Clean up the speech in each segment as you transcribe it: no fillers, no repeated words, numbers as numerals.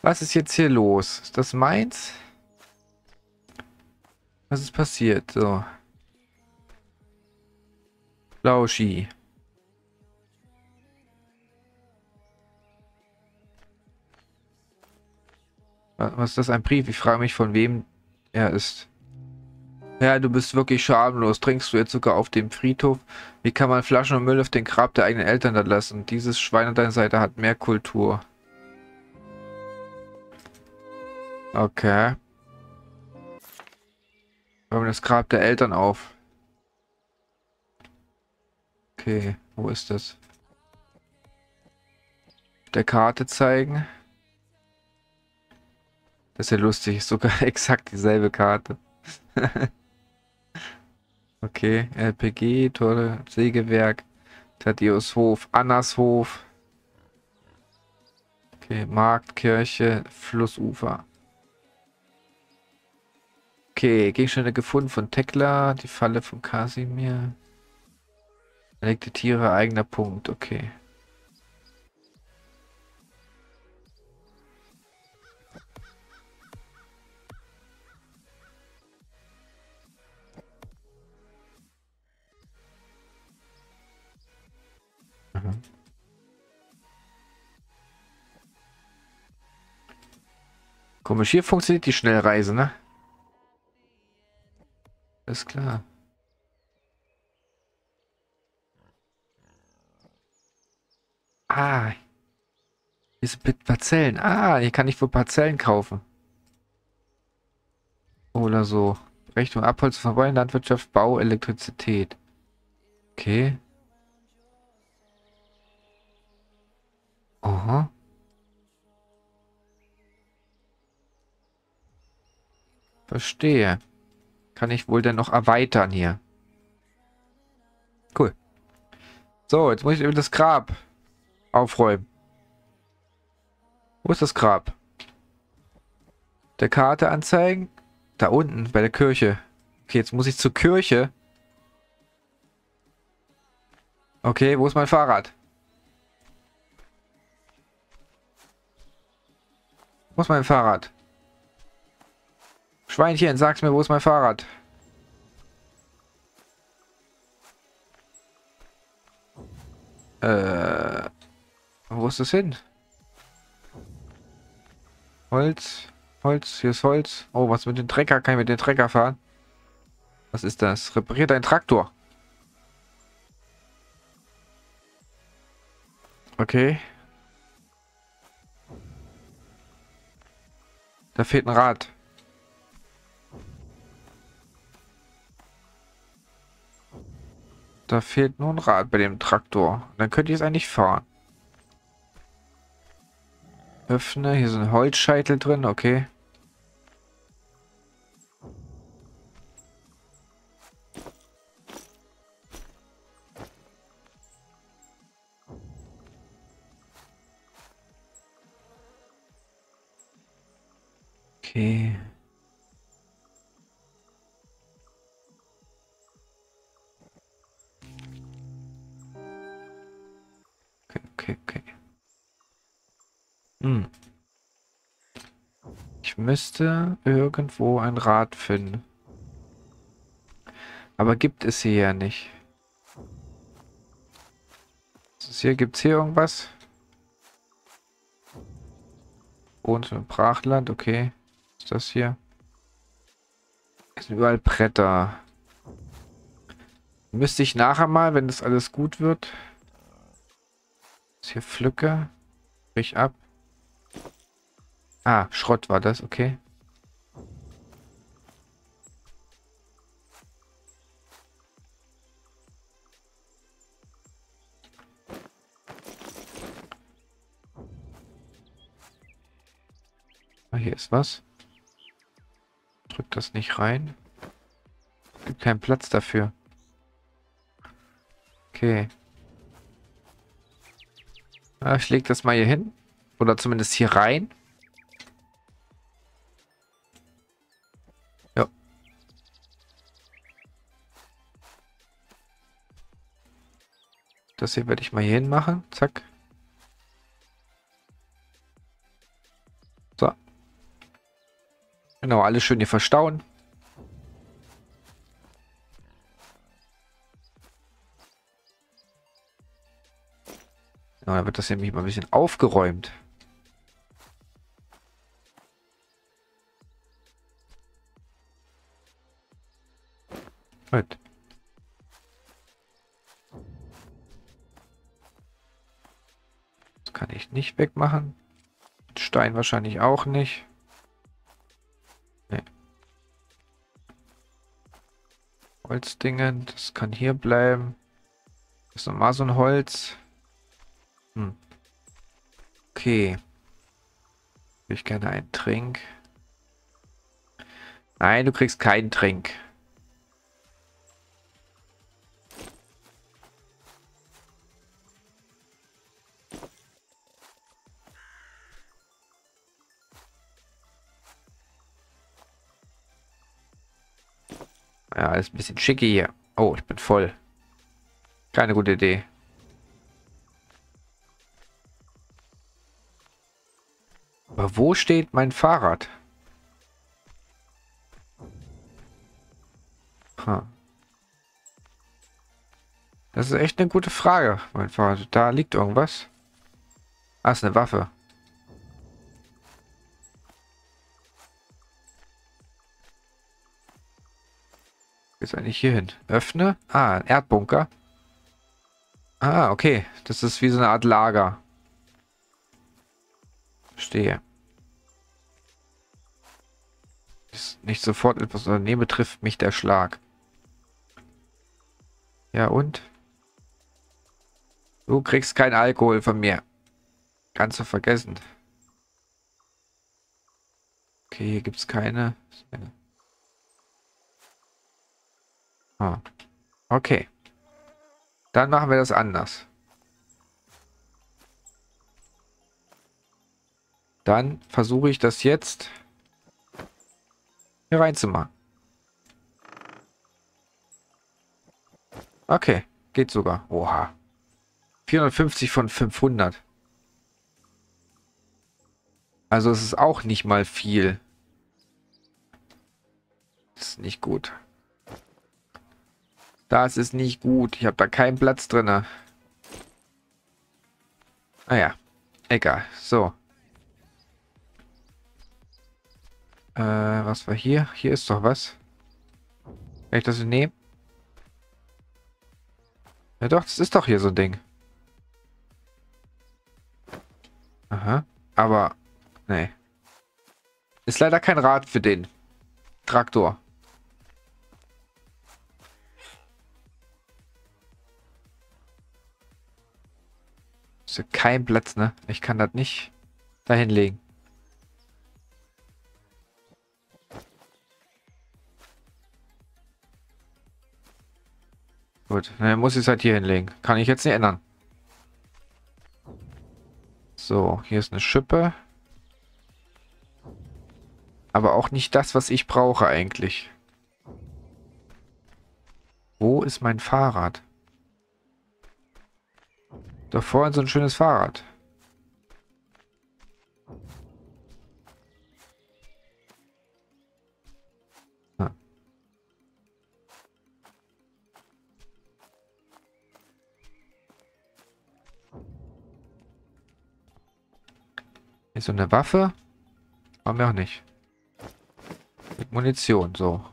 Was ist jetzt hier los? Ist das meins? Was ist passiert? So. Flauschi. Was ist das? Ein Brief? Ich frage mich, von wem er ist. Ja, du bist wirklich schamlos. Trinkst du jetzt sogar auf dem Friedhof? Wie kann man Flaschen und Müll auf den Grab der eigenen Eltern lassen? Dieses Schwein an deiner Seite hat mehr Kultur. Okay. Räumen das Grab der Eltern auf. Okay, wo ist das? Auf der Karte zeigen. Das ist ja lustig, ist sogar exakt dieselbe Karte. Okay, LPG, Tolle, Sägewerk, Thaddäus Hof, Annas Hof. Okay, Markt, Kirche, Flussufer. Okay, Gegenstände gefunden von Tekla, die Falle von Kasimir. Erlegte Tiere, eigener Punkt, okay. Komisch, hier funktioniert die Schnellreise, ne? Ist klar. Ah. Hier sind Parzellen. Ah, hier kann ich wohl Parzellen kaufen. Oder so. Rechnung, Abholzen, Verbrennen, Landwirtschaft, Bau, Elektrizität. Okay. Aha. Verstehe. Kann ich wohl denn noch erweitern hier. Cool. So, jetzt muss ich eben das Grab aufräumen. Wo ist das Grab? Der Karte anzeigen. Da unten, bei der Kirche. Okay, jetzt muss ich zur Kirche. Okay, wo ist mein Fahrrad? Wo ist mein Fahrrad? Schweinchen, sag's mir, wo ist mein Fahrrad? Wo ist das hin? Holz, Holz, hier ist Holz. Oh, was mit dem Trecker? Kann ich mit dem Trecker fahren? Was ist das? Repariert ein Traktor. Okay. Da fehlt ein Rad. Da fehlt nur ein Rad bei dem Traktor. Dann könnte ich es eigentlich fahren. Öffne. Hier sind Holzscheitel drin. Okay. Okay. Okay. Hm. Ich müsste irgendwo ein Rad finden. Aber gibt es hier ja nicht. Was ist hier? Gibt es hier irgendwas? Und im Brachland, okay. Was ist das hier? Es sind überall Bretter. Müsste ich nachher mal, wenn das alles gut wird. Hier pflücke ich ab. Ah, Schrott war das, okay. Ah, hier ist was. Drück das nicht rein. Es gibt keinen Platz dafür. Okay. Ich lege das mal hier hin. Oder zumindest hier rein. Ja. Das hier werde ich mal hier hin machen. Zack. Genau, alles schön hier verstauen. Genau, dann wird das nämlich mal ein bisschen aufgeräumt. Gut. Das kann ich nicht wegmachen. Stein wahrscheinlich auch nicht. Nee. Holzdingen, das kann hier bleiben. Das ist nochmal so ein Holz. Hm. Okay. Will ich gerne einen Trink. Nein, du kriegst keinen Trink. Ja, ist ein bisschen schicke hier. Oh, ich bin voll. Keine gute Idee. Aber wo steht mein Fahrrad? Huh. Das ist echt eine gute Frage, mein Fahrrad. Da liegt irgendwas. Ah, ist eine Waffe. Jetzt eigentlich hier hin. Öffne. Ah, ein Erdbunker. Ah, okay. Das ist wie so eine Art Lager. Verstehe. Ist nicht sofort etwas daneben, trifft mich der Schlag. Ja, und? Du kriegst keinen Alkohol von mir. Kannst du vergessen. Okay, hier gibt es keine. Ah, okay. Dann machen wir das anders. Dann versuche ich das jetzt hier reinzumachen. Okay, geht sogar. Oha. 450 von 500. Also es ist auch nicht mal viel. Das ist nicht gut. Das ist nicht gut. Ich habe da keinen Platz drin. Naja, egal. So. Was war hier? Hier ist doch was. Kann ich das nehmen? Ja doch, das ist doch hier so ein Ding. Aha. Aber, nee. Ist leider kein Rad für den Traktor. Ist ja kein Platz, ne? Ich kann das nicht dahin legen. Gut, dann muss ich es halt hier hinlegen. Kann ich jetzt nicht ändern. So, hier ist eine Schippe. Aber auch nicht das, was ich brauche eigentlich. Wo ist mein Fahrrad? Doch vorhin so ein schönes Fahrrad. Ah. Ist so eine Waffe? Haben wir auch nicht. Mit Munition, so.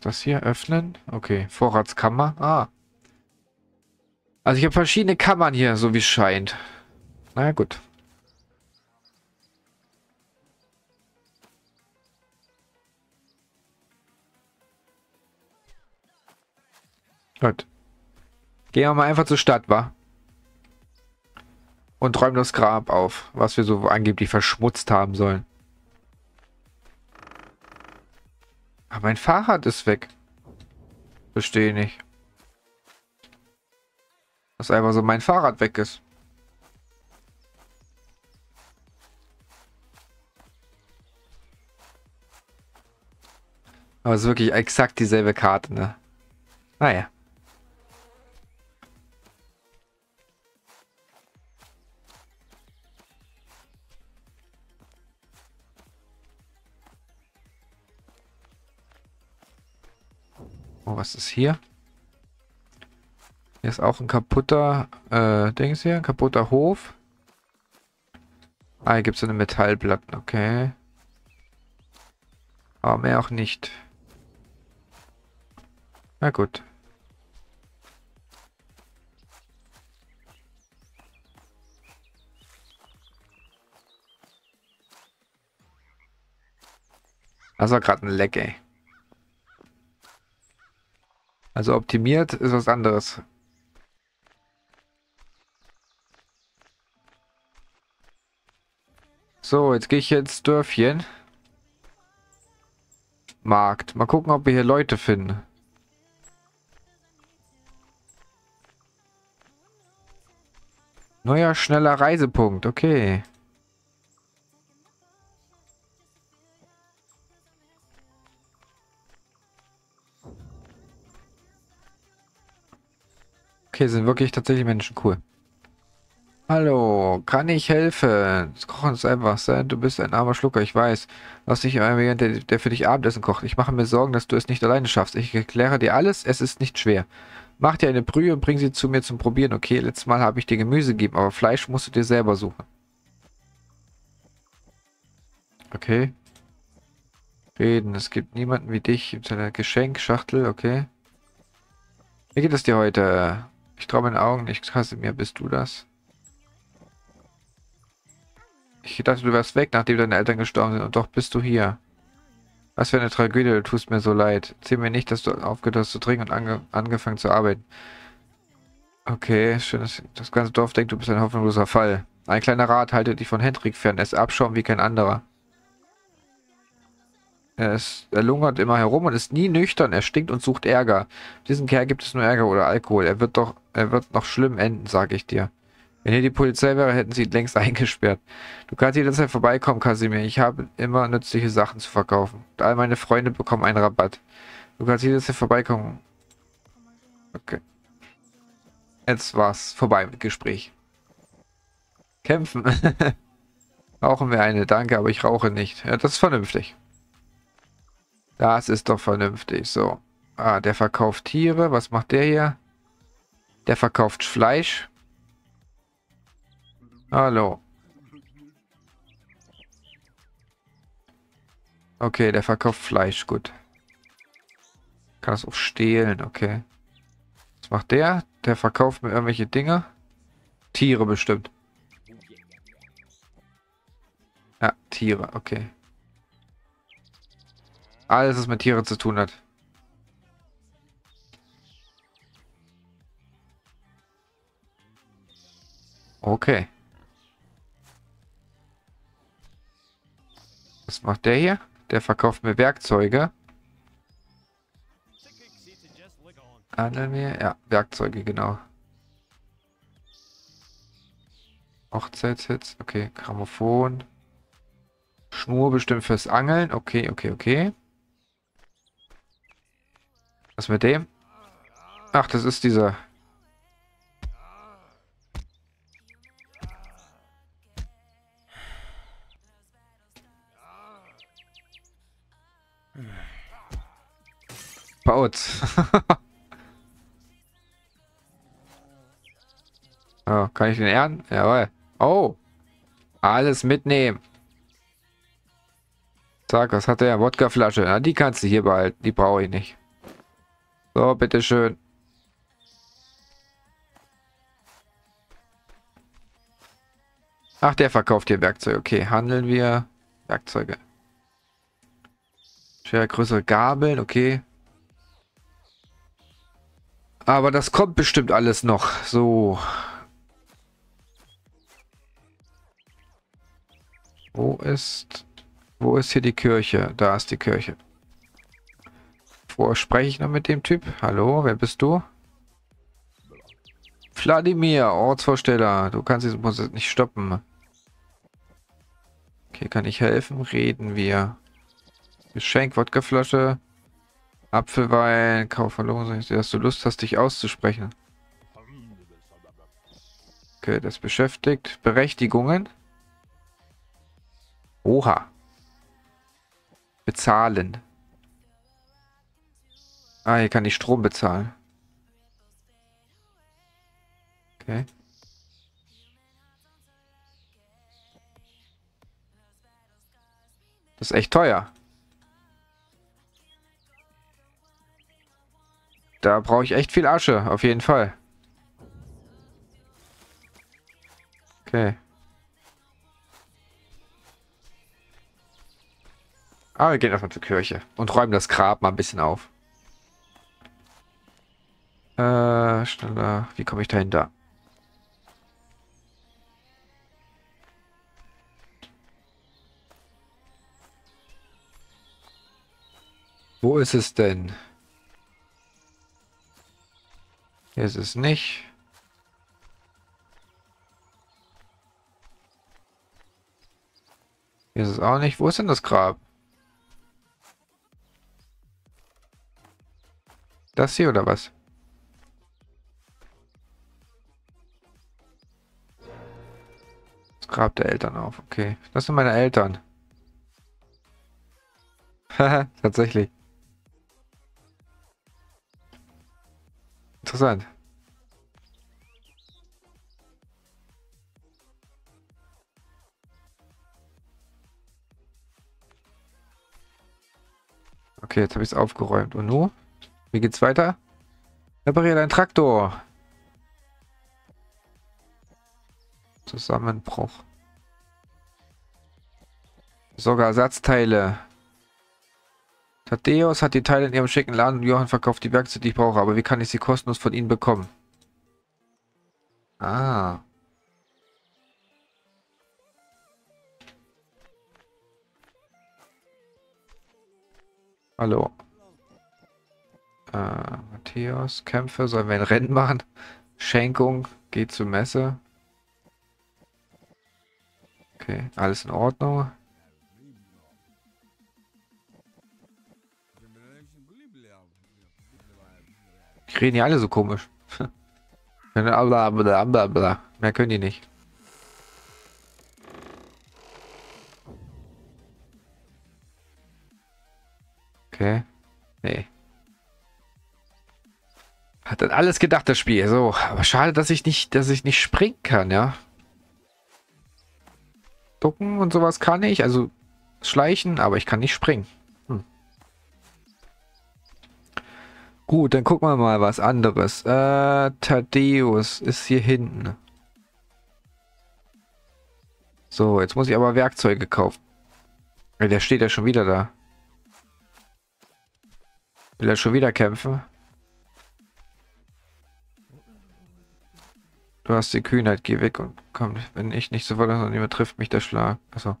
Das hier öffnen? Okay, Vorratskammer. Ah. Also ich habe verschiedene Kammern hier, so wie es scheint. Na gut. Gut. Gehen wir mal einfach zur Stadt, wa? Und räumen das Grab auf, was wir so angeblich verschmutzt haben sollen. Aber mein Fahrrad ist weg. Verstehe nicht. Dass einfach so mein Fahrrad weg ist. Aber es ist wirklich exakt dieselbe Karte, ne? Naja. Oh, was ist hier? Hier ist auch ein kaputter Dings hier, ein kaputter Hof. Ah, hier gibt es so eine Metallplatten, okay. Aber mehr auch nicht. Na gut. Das war gerade ein Leck, ey. Also optimiert ist was anderes. So, jetzt gehe ich hier ins Dörfchen. Markt. Mal gucken, ob wir hier Leute finden. Neuer, schneller Reisepunkt. Okay. Okay, sind wirklich tatsächlich Menschen. Cool. Hallo, kann ich helfen? Das Kochen ist einfach sein. Du bist ein armer Schlucker, ich weiß. Lass dich jemand, der für dich Abendessen kocht. Ich mache mir Sorgen, dass du es nicht alleine schaffst. Ich erkläre dir alles, es ist nicht schwer. Mach dir eine Brühe und bring sie zu mir zum Probieren. Okay, letztes Mal habe ich dir Gemüse gegeben, aber Fleisch musst du dir selber suchen. Okay. Reden, es gibt niemanden wie dich. Gibt eine Geschenkschachtel, okay. Wie geht es dir heute? Ich traue meinen Augen nicht. Kasimir, bist du das? Ich dachte, du wärst weg, nachdem deine Eltern gestorben sind. Und doch bist du hier. Was für eine Tragödie, du tust mir so leid. Erzähl mir nicht, dass du aufgehört hast zu trinken und angefangen zu arbeiten. Okay, schön, dass das ganze Dorf denkt, du bist ein hoffnungsloser Fall. Ein kleiner Rat, halte dich von Hendrik fern. Er ist Abschaum wie kein anderer. Er lungert immer herum und ist nie nüchtern. Er stinkt und sucht Ärger. Diesen Kerl gibt es nur Ärger oder Alkohol. Er wird noch schlimm enden, sage ich dir. Wenn hier die Polizei wäre, hätten sie ihn längst eingesperrt. Du kannst jederzeit vorbeikommen, Kasimir. Ich habe immer nützliche Sachen zu verkaufen. Und all meine Freunde bekommen einen Rabatt. Du kannst jederzeit vorbeikommen. Okay. Jetzt war's vorbei mit Gespräch. Kämpfen. Rauchen wir eine, danke, aber ich rauche nicht. Ja, das ist vernünftig. Das ist doch vernünftig, so. Ah, der verkauft Tiere. Was macht der hier? Der verkauft Fleisch. Hallo. Okay, der verkauft Fleisch, gut. Kann das auch stehlen, okay. Was macht der? Der verkauft mir irgendwelche Dinge. Tiere bestimmt. Ja, Tiere, okay. Alles, was mit Tieren zu tun hat. Okay. Was macht der hier? Der verkauft mir Werkzeuge. Handeln wir? Ja, Werkzeuge, genau. Hochzeitshits. Okay, Grammophon. Schnur bestimmt fürs Angeln. Okay, okay, okay. Was mit dem? Ach, das ist dieser. Baut's. Oh, kann ich den ernten? Jawohl. Oh. Alles mitnehmen. Zack, was hat der? Wodkaflasche. Na, die kannst du hier behalten. Die brauche ich nicht. So, bitteschön. Ach, der verkauft hier Werkzeuge. Okay, handeln wir Werkzeuge. Schere, größere Gabeln, okay. Aber das kommt bestimmt alles noch. So. Wo ist hier die Kirche? Da ist die Kirche. Wo spreche ich noch mit dem Typ? Hallo, wer bist du? Vladimir, Ortsvorsteller. Du kannst diesen Prozess nicht stoppen. Okay, kann ich helfen? Reden wir. Geschenk, Wodkaflasche. Apfelwein, Kaufverlosung, dass du Lust hast, dich auszusprechen. Okay, das beschäftigt. Berechtigungen. Oha. Bezahlen. Ah, hier kann ich Strom bezahlen. Okay. Das ist echt teuer. Da brauche ich echt viel Asche, auf jeden Fall. Okay. Aber wir gehen erstmal zur Kirche und räumen das Grab mal ein bisschen auf. Schneller. Wie komme ich dahinter? Wo ist es denn? Hier ist es nicht. Hier ist es auch nicht. Wo ist denn das Grab? Das hier oder was? Das Grab der Eltern auf. Okay. Das sind meine Eltern. Haha, tatsächlich. Interessant. Okay, jetzt habe ich es aufgeräumt. Und nun? Wie geht's weiter? Repariere deinen Traktor. Zusammenbruch. Sogar Ersatzteile. Thaddäus hat die Teile in ihrem schicken Laden und Johann verkauft die Werkzeuge, die ich brauche. Aber wie kann ich sie kostenlos von ihnen bekommen? Ah. Hallo. Matthäus, Kämpfe, sollen wir ein Rennen machen? Schenkung, geht zur Messe. Okay, alles in Ordnung. Die reden ja alle so komisch. Mehr können die nicht. Okay. Nee. Hat dann alles gedacht, das Spiel. So, aber schade, dass ich nicht springen kann, ja. Ducken und sowas kann ich, also schleichen, aber ich kann nicht springen. Gut, dann gucken wir mal was anderes. Thaddäus ist hier hinten. So, jetzt muss ich aber Werkzeuge kaufen. Der steht ja schon wieder da. Will er schon wieder kämpfen? Du hast die Kühnheit, geh weg und komm, wenn ich nicht so wollte, sondern jemand trifft mich der Schlag. Achso.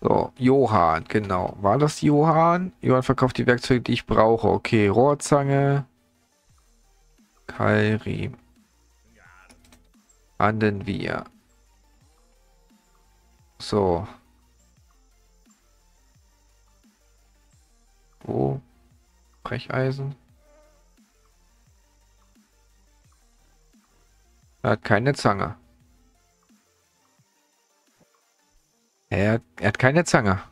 So, Johann, genau. War das Johann? Johann verkauft die Werkzeuge, die ich brauche. Okay, Rohrzange. Keilriemen. Anden wir. So. Oh. Brecheisen. Er hat keine Zange. Er hat keine Zange.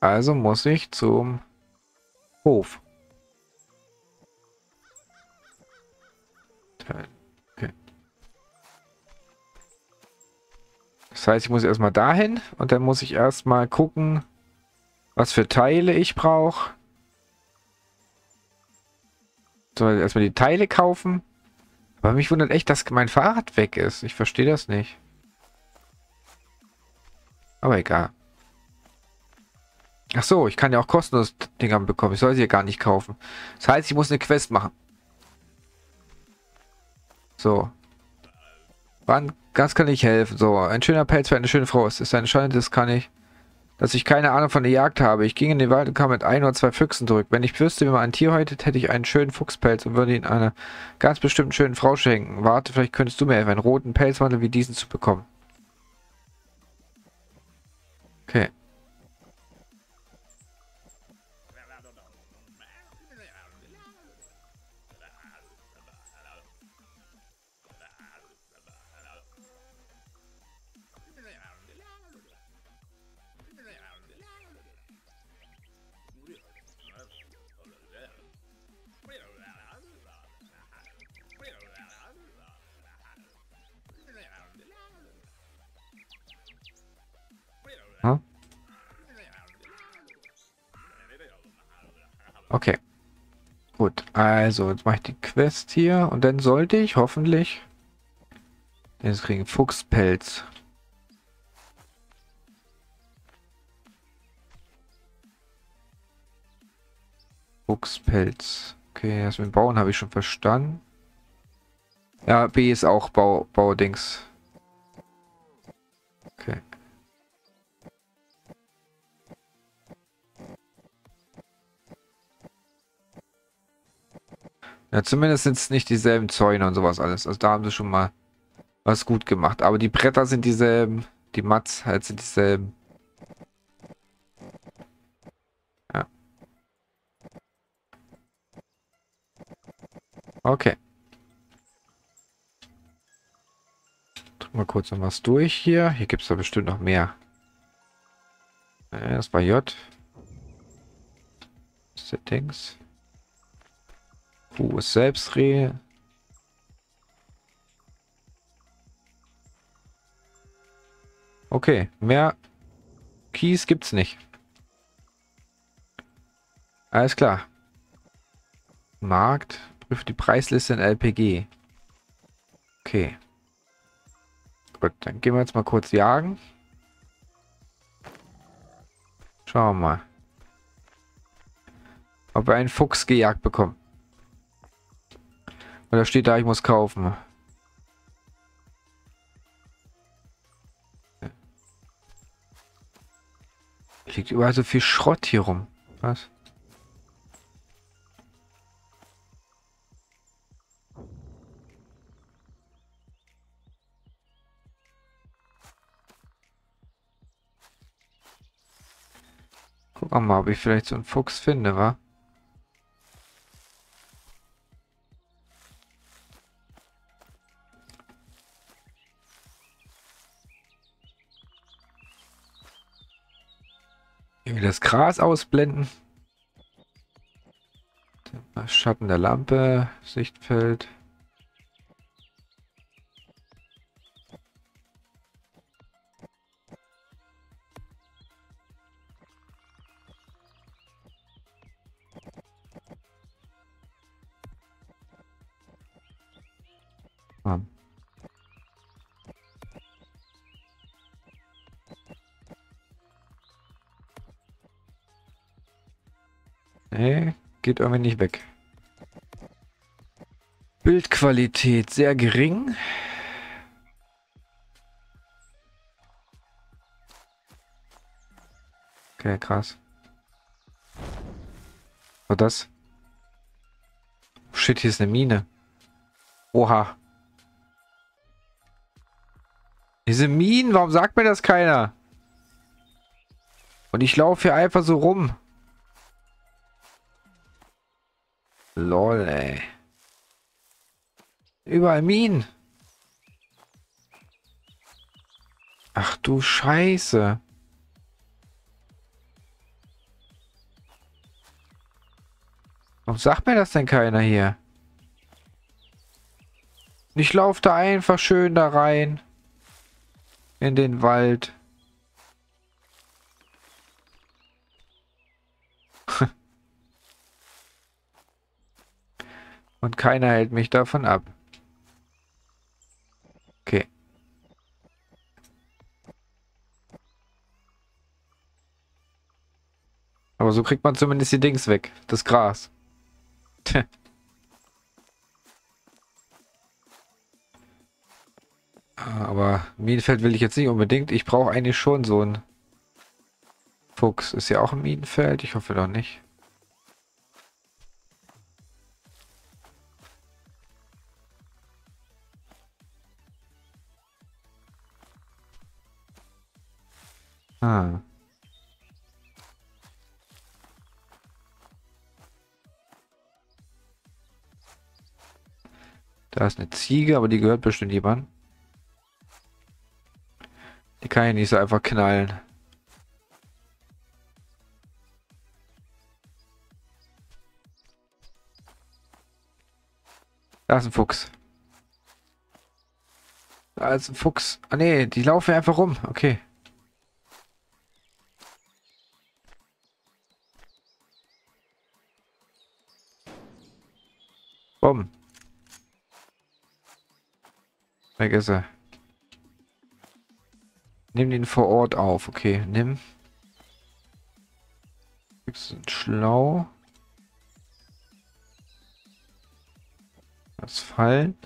Also muss ich zum Hof. Okay. Das heißt, ich muss erstmal dahin und dann muss ich erstmal gucken, was für Teile ich brauche. Soll ich erstmal die Teile kaufen? Aber mich wundert echt, dass mein Fahrrad weg ist. Ich verstehe das nicht. Aber egal. Ach so, ich kann ja auch kostenlos Dinger bekommen. Ich soll sie ja gar nicht kaufen. Das heißt, ich muss eine Quest machen. So. Wann ganz kann ich helfen? So, ein schöner Pelz für eine schöne Frau. Es ist eine Schande, das kann ich. Dass ich keine Ahnung von der Jagd habe. Ich ging in den Wald und kam mit 1 oder 2 Füchsen zurück. Wenn ich wüsste, wie man ein Tier häutet, hätte ich einen schönen Fuchspelz und würde ihn einer ganz bestimmten schönen Frau schenken. Warte, vielleicht könntest du mir helfen, einen roten Pelzmantel wie diesen zu bekommen. Okay. Okay. Gut, also jetzt mache ich die Quest hier und dann sollte ich hoffentlich... Jetzt kriegen Fuchspelz. Fuchspelz. Okay, das mit dem Bauen habe ich schon verstanden. Ja, B ist auch Baudings. Okay. Ja, zumindest sind es nicht dieselben Zäune und sowas alles. Also da haben sie schon mal was gut gemacht. Aber die Bretter sind dieselben. Die Mats halt sind dieselben. Ja. Okay. Drück mal kurz noch was durch hier. Hier gibt es da bestimmt noch mehr. Das war J. Settings. Q ist Selbstdreh. Okay, mehr Keys gibt's nicht. Alles klar. Markt. Prüft die Preisliste in LPG. Okay. Gut, dann gehen wir jetzt mal kurz jagen. Schauen wir mal. Ob wir einen Fuchs gejagt bekommen. Da steht da, ich muss kaufen. Liegt überall so viel Schrott hier rum. Was? Guck mal, ob ich vielleicht so einen Fuchs finde, wa? Das Gras ausblenden. Schatten der Lampe, Sichtfeld. Nee, geht irgendwie nicht weg. Bildqualität sehr gering. Okay, krass. Und das? Shit, hier ist eine Mine. Oha. Diese Minen, warum sagt mir das keiner? Und ich laufe hier einfach so rum. Lol, ey. Überall Minen. Ach du Scheiße. Warum sagt mir das denn keiner hier? Ich laufe da einfach schön da rein. In den Wald. Und keiner hält mich davon ab. Okay. Aber so kriegt man zumindest die Dings weg. Das Gras. Aber Minenfeld will ich jetzt nicht unbedingt. Ich brauche eigentlich schon so einen Fuchs. Ist ja auch ein Minenfeld. Ich hoffe doch nicht. Ah. Da ist eine Ziege, aber die gehört bestimmt jemand. Die kann ich nicht so einfach knallen. Da ist ein Fuchs. Da ist ein Fuchs. Ah ne, die laufen einfach rum. Okay. Komm. Vergesse. Nimm den vor Ort auf. Okay, nimm. Sind schlau. Das fallen.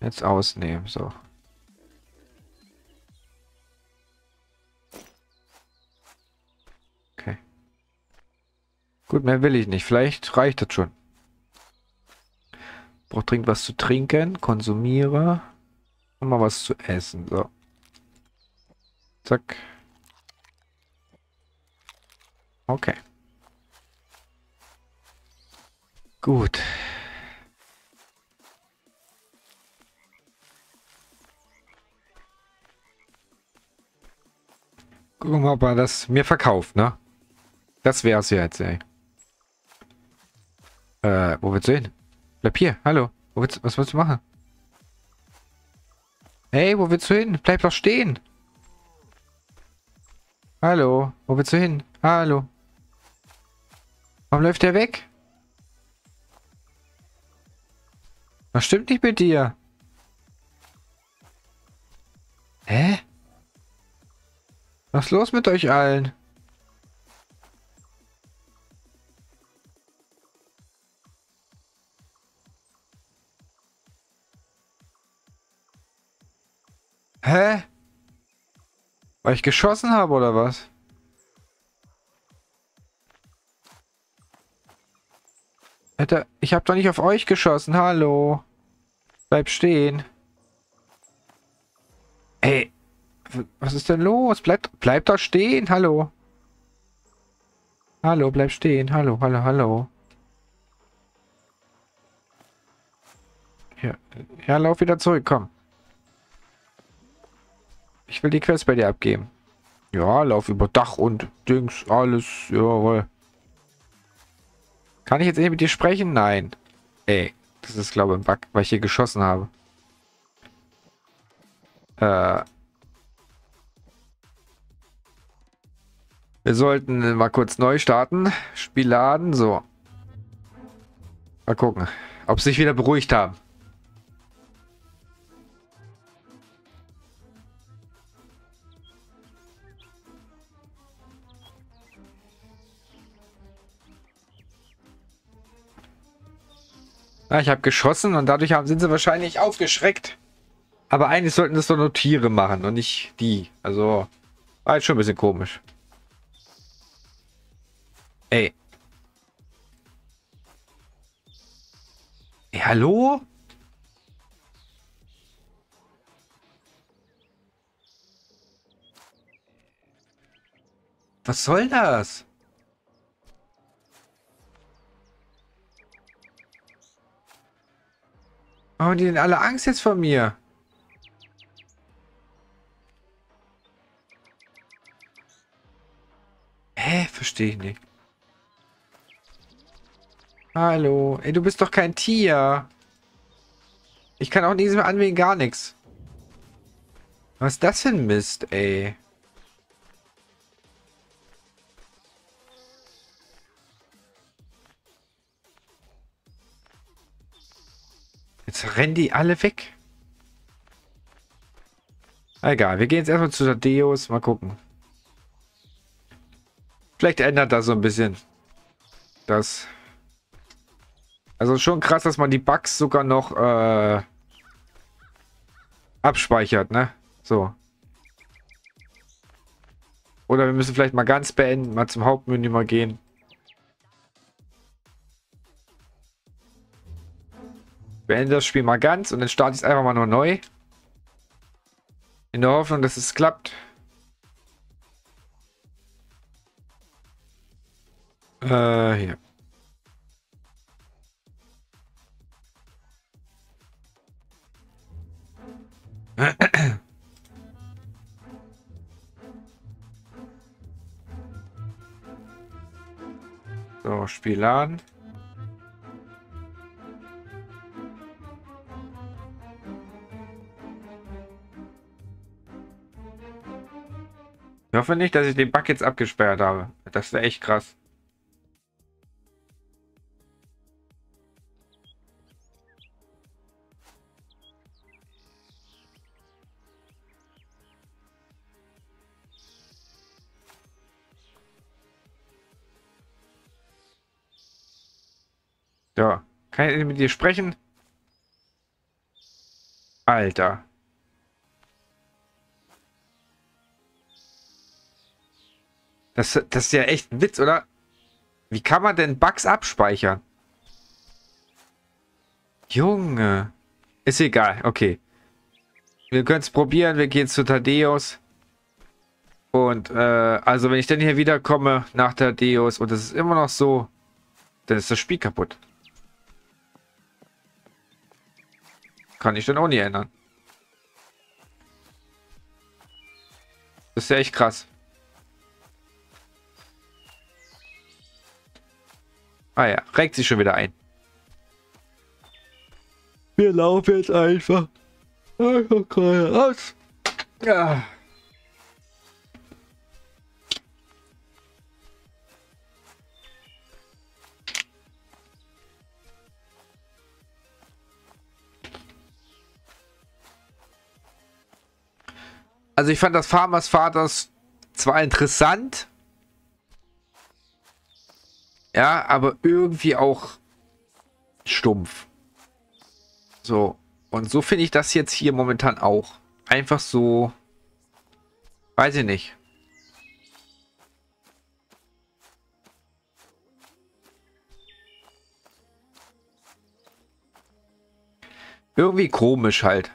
Jetzt ausnehmen. So. Okay. Gut, mehr will ich nicht. Vielleicht reicht das schon. Braucht dringend was zu trinken. Konsumiere. Und mal was zu essen. So. Zack. Okay. Gut. Gucken wir mal, ob er das mir verkauft, ne? Das wär's ja jetzt, ey. Wo willst du hin? Bleib hier, hallo. Was willst du machen? Hey, wo willst du hin? Bleib doch stehen. Hallo, wo willst du hin? Hallo. Warum läuft der weg? Was stimmt nicht mit dir? Hä? Was ist los mit euch allen? Hä? Weil ich geschossen habe oder was? Alter, ich habe doch nicht auf euch geschossen. Hallo. Bleib stehen. Ey. Was ist denn los? Bleib doch stehen. Hallo. Hallo, bleib stehen. Hallo, hallo, hallo. Ja, ja, lauf wieder zurück. Komm. Ich will die Quest bei dir abgeben. Ja, lauf über Dach und Dings. Alles. Jawohl. Kann ich jetzt nicht mit dir sprechen? Nein. Ey, das ist, glaube ich, ein Bug, weil ich hier geschossen habe. Wir sollten mal kurz neu starten. Spiel laden, so. Mal gucken, ob sie sich wieder beruhigt haben. Ich habe geschossen und dadurch sind sie wahrscheinlich aufgeschreckt. Aber eigentlich sollten das doch nur Tiere machen und nicht die. Also, war jetzt schon ein bisschen komisch. Ey. Ey, hallo? Was soll das? Warum die denn alle Angst jetzt vor mir? Hä? Verstehe ich nicht. Hallo. Ey, du bist doch kein Tier. Ich kann auch nichts mehr anwählen, gar nichts. Was ist das für ein Mist, ey? Jetzt rennen die alle weg. Egal, wir gehen jetzt erstmal zu Thaddäus. Mal gucken. Vielleicht ändert das so ein bisschen. Das. Also schon krass, dass man die Bugs sogar noch abspeichert, ne? So. Oder wir müssen vielleicht mal ganz beenden, mal zum Hauptmenü mal gehen. Beende das Spiel mal ganz und dann starte ich es einfach mal nur neu. In der Hoffnung, dass es klappt. Hier. So, Spiel laden. Ich hoffe nicht, dass ich den Bug jetzt abgesperrt habe. Das wäre echt krass. So, kann ich mit dir sprechen? Alter. Das ist ja echt ein Witz, oder? Wie kann man denn Bugs abspeichern? Junge. Ist egal, okay. Wir können es probieren, wir gehen zu Thaddäus. Und, also wenn ich dann hier wiederkomme nach Thaddäus und es ist immer noch so, dann ist das Spiel kaputt. Kann ich dann auch nie ändern. Das ist ja echt krass. Ah ja, regt sich schon wieder ein. Wir laufen jetzt einfach raus. Ja. Also ich fand das Farmers Vaters zwar interessant, ja, aber irgendwie auch stumpf. So, und so finde ich das jetzt hier momentan auch. Einfach so, weiß ich nicht. Irgendwie komisch halt.